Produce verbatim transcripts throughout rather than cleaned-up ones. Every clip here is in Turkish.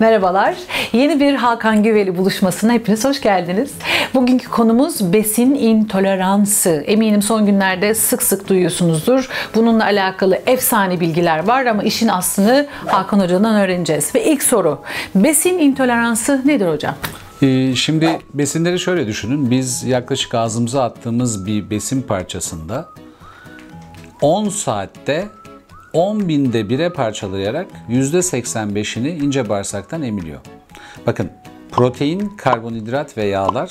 Merhabalar. Yeni bir Hakan Güvel'i buluşmasına hepiniz hoş geldiniz. Bugünkü konumuz besin intoleransı. Eminim son günlerde sık sık duyuyorsunuzdur. Bununla alakalı efsane bilgiler var ama işin aslını Hakan Hoca'dan öğreneceğiz. Ve ilk soru, besin intoleransı nedir hocam? Şimdi besinleri şöyle düşünün. Biz yaklaşık ağzımıza attığımız bir besin parçasında on saatte on binde bire parçalayarak yüzde seksen beşini ince bağırsaktan emiliyor. Bakın, protein, karbonhidrat ve yağlar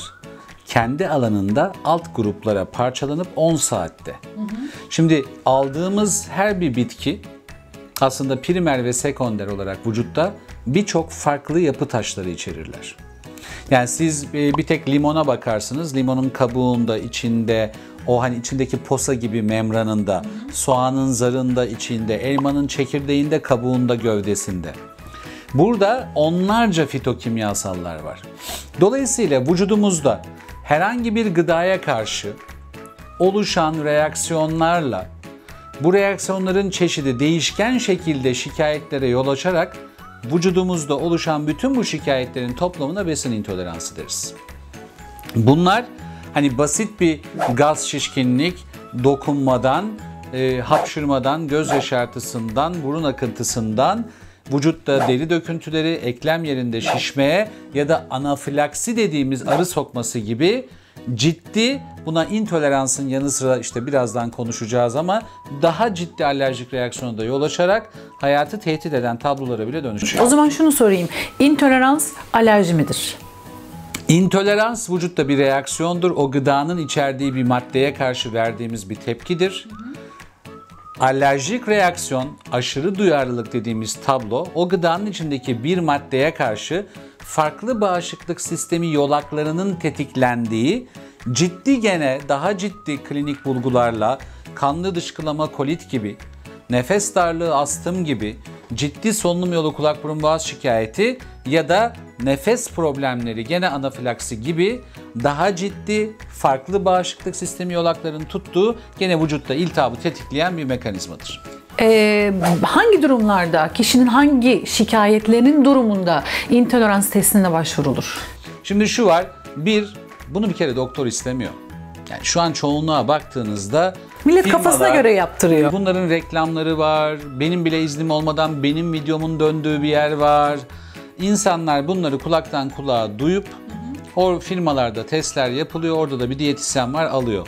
kendi alanında alt gruplara parçalanıp on saatte. Hı hı. Şimdi aldığımız her bir bitki aslında primer ve sekonder olarak vücutta birçok farklı yapı taşları içerirler. Yani siz bir tek limona bakarsınız. Limonun kabuğunda, içinde, o hani içindeki posa gibi membranında, soğanın zarında, içinde, elmanın çekirdeğinde, kabuğunda, gövdesinde. Burada onlarca fitokimyasallar var. Dolayısıyla vücudumuzda herhangi bir gıdaya karşı oluşan reaksiyonlarla bu reaksiyonların çeşidi değişken şekilde şikayetlere yol açarak vücudumuzda oluşan bütün bu şikayetlerin toplamına besin intoleransı deriz. Bunlar hani basit bir gaz şişkinlik, dokunmadan, e, hapşırmadan, göz yaşartısından, burun akıntısından, vücutta deri döküntüleri, eklem yerinde şişmeye ya da anafilaksi dediğimiz arı sokması gibi ciddi, buna intoleransın yanı sıra işte birazdan konuşacağız ama daha ciddi alerjik reaksiyona da yol açarak hayatı tehdit eden tablolara bile dönüşüyor. O zaman şunu sorayım. İntolerans alerji midir? İntolerans vücutta bir reaksiyondur. O gıdanın içerdiği bir maddeye karşı verdiğimiz bir tepkidir. Alerjik reaksiyon, aşırı duyarlılık dediğimiz tablo, o gıdanın içindeki bir maddeye karşı farklı bağışıklık sistemi yolaklarının tetiklendiği, ciddi gene daha ciddi klinik bulgularla kanlı dışkılama, kolit gibi, nefes darlığı, astım gibi ciddi solunum yolu kulak burun boğaz şikayeti ya da nefes problemleri, gene anafilaksi gibi daha ciddi farklı bağışıklık sistemi yolaklarının tuttuğu, gene vücutta iltihabı tetikleyen bir mekanizmadır. Ee, hangi durumlarda, kişinin hangi şikayetlerinin durumunda intolerans testine başvurulur? Şimdi şu var, bir, bunu bir kere doktor istemiyor. Yani şu an çoğunluğa baktığınızda millet firmalar, kafasına göre yaptırıyor. Bunların reklamları var, benim bile iznim olmadan benim videomun döndüğü bir yer var. İnsanlar bunları kulaktan kulağa duyup, hı hı, o firmalarda testler yapılıyor, orada da bir diyetisyen var, alıyor.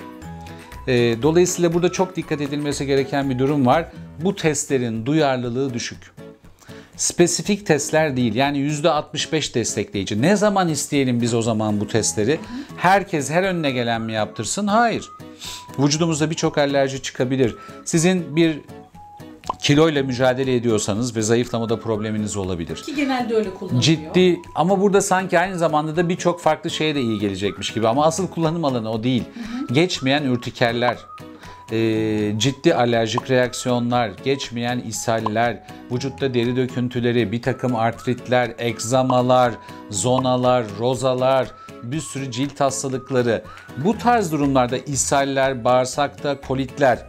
E, dolayısıyla burada çok dikkat edilmesi gereken bir durum var. Bu testlerin duyarlılığı düşük. Spesifik testler değil, yani yüzde altmış beş destekleyici. Ne zaman isteyelim biz o zaman bu testleri? Herkes her önüne gelen mi yaptırsın? Hayır. Vücudumuzda birçok alerji çıkabilir. Sizin bir kiloyla mücadele ediyorsanız ve zayıflamada probleminiz olabilir. Ki genelde öyle kullanılıyor. Ciddi, ama burada sanki aynı zamanda da birçok farklı şeye de iyi gelecekmiş gibi, ama asıl kullanım alanı o değil. Hı hı. Geçmeyen ürtikerler, e, ciddi alerjik reaksiyonlar, geçmeyen ishaller, vücutta deri döküntüleri, bir takım artritler, egzamalar, zonalar, rozalar, bir sürü cilt hastalıkları. Bu tarz durumlarda ishaller, bağırsakta kolitler,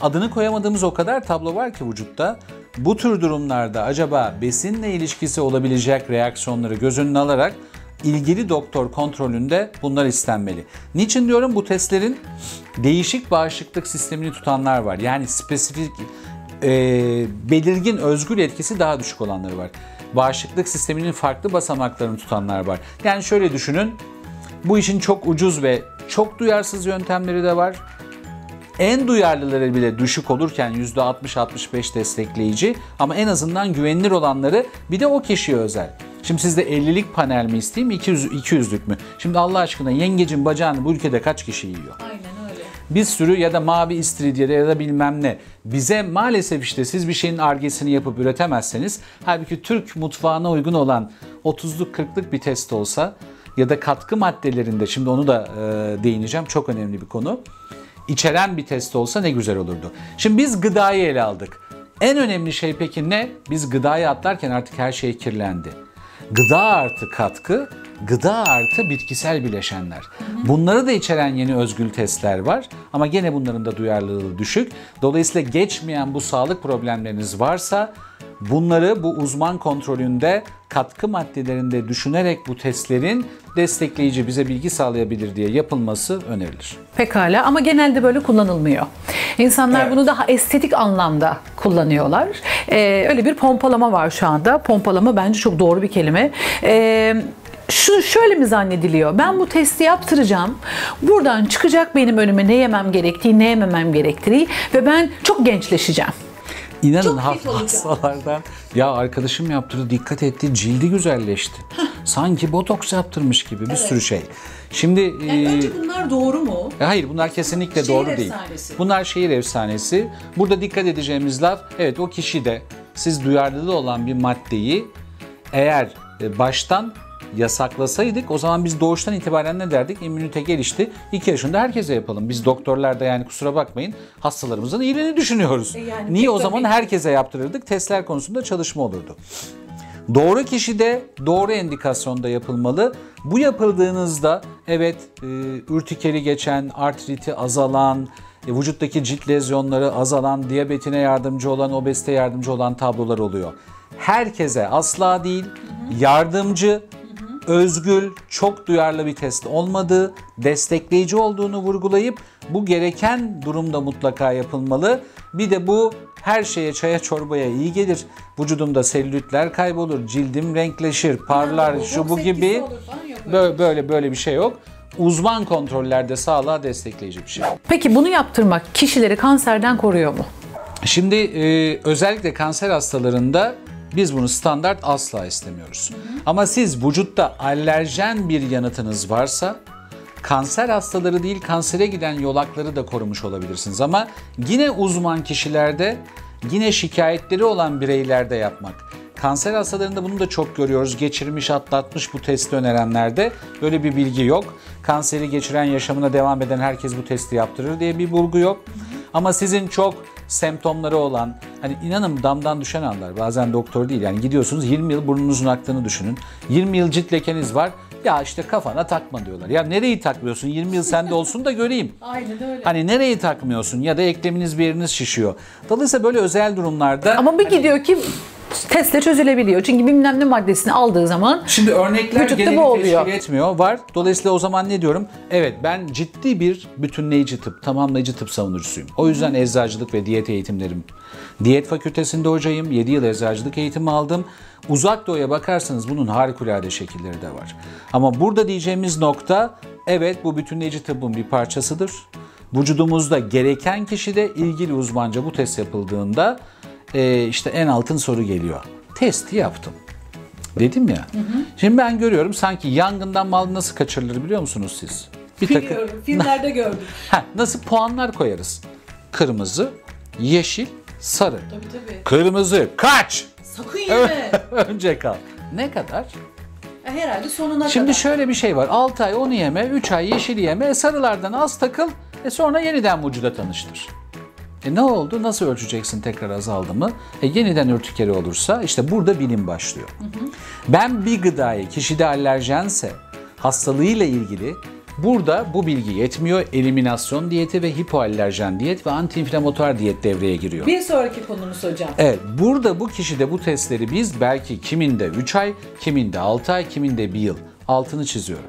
adını koyamadığımız o kadar tablo var ki vücutta. Bu tür durumlarda acaba besinle ilişkisi olabilecek reaksiyonları göz önüne alarak ilgili doktor kontrolünde bunlar istenmeli. Niçin diyorum? Bu testlerin değişik bağışıklık sistemini tutanlar var. Yani spesifik, e, belirgin, özgür etkisi daha düşük olanları var. Bağışıklık sisteminin farklı basamaklarını tutanlar var. Yani şöyle düşünün, bu işin çok ucuz ve çok duyarsız yöntemleri de var. En duyarlıları bile düşük olurken yüzde altmış altmış beş destekleyici, ama en azından güvenilir olanları bir de o kişiye özel. Şimdi sizde ellilik panel mi isteyeyim, iki yüzlük mü? Şimdi Allah aşkına yengecin bacağını bu ülkede kaç kişi yiyor? Aynen öyle. Bir sürü, ya da mavi istiridye ya da bilmem ne. Bize maalesef işte siz bir şeyin argesini yapıp üretemezseniz, halbuki Türk mutfağına uygun olan otuzluk kırklık bir test olsa ya da katkı maddelerinde, şimdi onu da e, değineceğim, çok önemli bir konu, İçeren bir test olsa ne güzel olurdu. Şimdi biz gıdayı ele aldık. En önemli şey peki ne? Biz gıdayı atlarken artık her şey kirlendi. Gıda artı katkı, gıda artı bitkisel bileşenler. Bunları da içeren yeni özgül testler var. Ama gene bunların da duyarlılığı düşük. Dolayısıyla geçmeyen bu sağlık problemleriniz varsa Bunları bu uzman kontrolünde katkı maddelerinde düşünerek bu testlerin destekleyici bize bilgi sağlayabilir diye yapılması önerilir. Pekala, ama genelde böyle kullanılmıyor. İnsanlar evet. bunu daha estetik anlamda kullanıyorlar. Ee, öyle bir pompalama var şu anda. Pompalama bence çok doğru bir kelime. Ee, Şu şöyle mi zannediliyor? Ben bu testi yaptıracağım. Buradan çıkacak benim önüme ne yemem gerektiği, ne yememem gerektiği ve ben çok gençleşeceğim. İnanın hastalardan ya arkadaşım yaptırdı, dikkat etti, cildi güzelleşti. Sanki botoks yaptırmış gibi bir evet. sürü şey. Şimdi yani e, önce bunlar doğru mu? E, hayır, bunlar kesinlikle şehir doğru efsanesi. değil. Bunlar şehir efsanesi. Burada dikkat edeceğimiz laf, evet o kişi de siz duyarlılığı olan bir maddeyi eğer e, baştan yasaklasaydık o zaman biz doğuştan itibaren ne derdik? İmmünite gelişti. iki yaşında herkese yapalım. Biz doktorlar da yani kusura bakmayın hastalarımızın iyiliğini düşünüyoruz. E yani Niye o zaman herkese yaptırırdık? Testler konusunda çalışma olurdu. Doğru kişide doğru endikasyonda yapılmalı. Bu yapıldığınızda evet e, ürtikeri geçen, artriti azalan, e, vücuttaki cilt lezyonları azalan, diyabetine yardımcı olan, obezite yardımcı olan tablolar oluyor. Herkese asla değil, yardımcı, özgül, çok duyarlı bir test olmadığı, destekleyici olduğunu vurgulayıp bu gereken durumda mutlaka yapılmalı. Bir de bu her şeye, çaya çorbaya iyi gelir. Vücudumda selülitler kaybolur, cildim renkleşir, parlar, yani, şu bu gibi böyle, böyle böyle bir şey yok. Uzman kontrollerde sağlığa destekleyici bir şey. Peki bunu yaptırmak kişileri kanserden koruyor mu? Şimdi e, özellikle kanser hastalarında biz bunu standart asla istemiyoruz. Hı hı. Ama siz vücutta alerjen bir yanıtınız varsa kanser hastaları değil kansere giden yolakları da korumuş olabilirsiniz. Ama yine uzman kişilerde, yine şikayetleri olan bireylerde yapmak. Kanser hastalarında bunu da çok görüyoruz. Geçirmiş, atlatmış bu testi önerenlerde böyle bir bilgi yok. Kanseri geçiren, yaşamına devam eden herkes bu testi yaptırır diye bir bulgu yok. Hı hı. Ama sizin çok semptomları olan, hani inanın damdan düşen anlar, bazen doktor değil yani gidiyorsunuz yirmi yıl burnunuzun aktığını düşünün, yirmi yıl cilt lekeniz var, ya işte kafana takma diyorlar. Ya nereyi takmıyorsun, yirmi yıl sende olsun da göreyim. Aynen öyle. Hani nereyi takmıyorsun ya da ekleminiz bir yeriniz şişiyor. Dolayısıyla böyle özel durumlarda... Ama bir hani... gidiyor ki testle çözülebiliyor. Çünkü bilmem ne maddesini aldığı zaman... Şimdi örnekler geneli teşkil etmiyor. Var. Dolayısıyla o zaman ne diyorum? Evet, ben ciddi bir bütünleyici tıp, tamamlayıcı tıp savunucusuyum. O yüzden hmm. eczacılık ve diyet eğitimlerim. Diyet fakültesinde hocayım. yedi yıl eczacılık eğitimi aldım. Uzak Doğu'ya bakarsanız bunun harikulade şekilleri de var. Ama burada diyeceğimiz nokta, evet bu bütünleyici tıbbın bir parçasıdır. Vücudumuzda gereken kişide ilgili uzmanca bu test yapıldığında Ee, işte en altın soru geliyor. Testi yaptım. Dedim ya. Hı hı. Şimdi ben görüyorum sanki yangından mal nasıl kaçırılır biliyor musunuz siz? Bir Biliyorum. Takı... Filmlerde gördüm. Ha, nasıl puanlar koyarız? Kırmızı, yeşil, sarı. Tabii tabii. Kırmızı kaç? Sakın yeme. Önce kal. Ne kadar? Herhalde sonuna Şimdi kadar. Şimdi şöyle bir şey var. altı ay onu yeme, üç ay yeşil yeme, sarılardan az takıl, e sonra yeniden vücuda tanıştır. E ne oldu? Nasıl ölçeceksin tekrar azaldı mı? E yeniden ürtikeri olursa işte burada bilim başlıyor. Hı hı. Ben bir gıdayı kişide alerjense hastalığıyla ilgili burada bu bilgi yetmiyor. Eliminasyon diyeti ve hipoalerjen diyet ve antiinflamatuar diyet devreye giriyor. Bir sonraki konumuz hocam. Evet, burada bu kişide bu testleri biz belki kiminde üç ay, kiminde altı ay, kiminde bir yıl altını çiziyorum.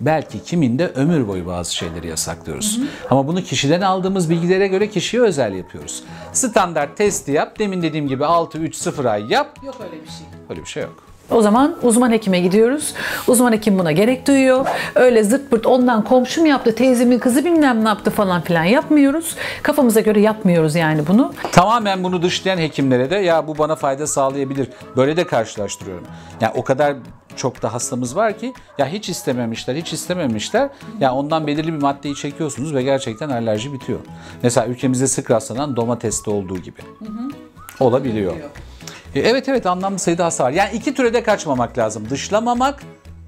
Belki kiminde ömür boyu bazı şeyleri yasaklıyoruz. Hı hı. Ama bunu kişiden aldığımız bilgilere göre kişiye özel yapıyoruz. Standart testi yap. Demin dediğim gibi altı üç sıfır ay yap. Yok öyle bir şey. Öyle bir şey yok. O zaman uzman hekime gidiyoruz. Uzman hekim buna gerek duyuyor. Öyle zırt pırt ondan komşum yaptı, teyzemin kızı bilmem ne yaptı falan filan yapmıyoruz. Kafamıza göre yapmıyoruz yani bunu. Tamamen bunu dışlayan hekimlere de ya bu bana fayda sağlayabilir. Böyle de karşılaştırıyorum. Yani o kadar... Çok da hastamız var ki ya hiç istememişler, hiç istememişler. Ya yani ondan belirli bir maddeyi çekiyorsunuz ve gerçekten alerji bitiyor. Mesela ülkemizde sık rastlanan domateste olduğu gibi. Hı hı. Olabiliyor. Hı hı. Evet evet, anlamlı sayıda hasta var. Yani iki türede kaçmamak lazım. Dışlamamak,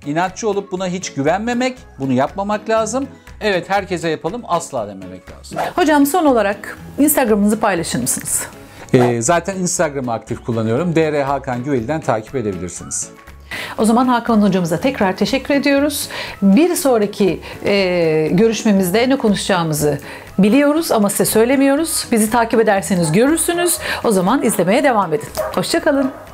inatçı olup buna hiç güvenmemek, bunu yapmamak lazım. Evet, herkese yapalım, asla dememek lazım. Hocam son olarak Instagram'ınızı paylaşır mısınız? Ee, zaten Instagram'ı aktif kullanıyorum. D R Hakan Güvel'den takip edebilirsiniz. O zaman Hakan hocamıza tekrar teşekkür ediyoruz. Bir sonraki e, görüşmemizde ne konuşacağımızı biliyoruz ama size söylemiyoruz. Bizi takip ederseniz görürsünüz. O zaman izlemeye devam edin. Hoşça kalın.